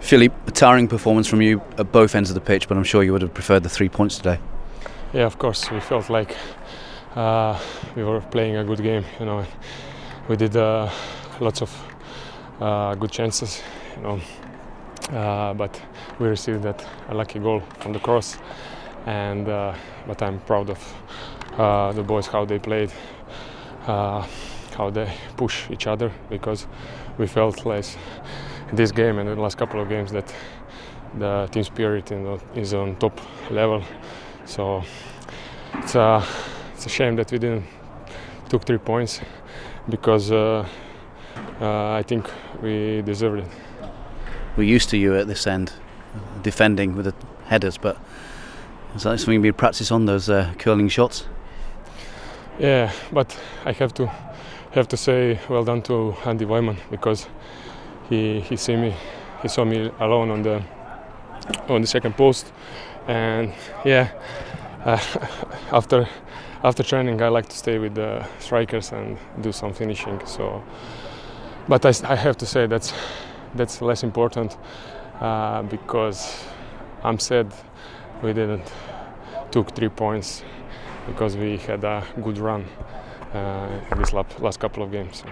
Philippe, a tiring performance from you at both ends of the pitch, but I'm sure you would have preferred the 3 points today. Yeah, of course. We felt like we were playing a good game, you know. We did lots of good chances, you know, but we received that lucky goal from the cross. And but I'm proud of the boys, how they played, how they push each other, because we felt like this game and the last couple of games that the team spirit is on top level. So it's a shame that we didn't took 3 points, because I think we deserved it. We're used to you at this end defending with the headers, but is that something we practice on, those curling shots? Yeah, but I have to say well done to Andy Weimann, because he saw me alone on the second post, and yeah, after training I like to stay with the strikers and do some finishing. So, but I have to say that's less important, because I'm sad we didn't took 3 points, because we had a good run in this last couple of games.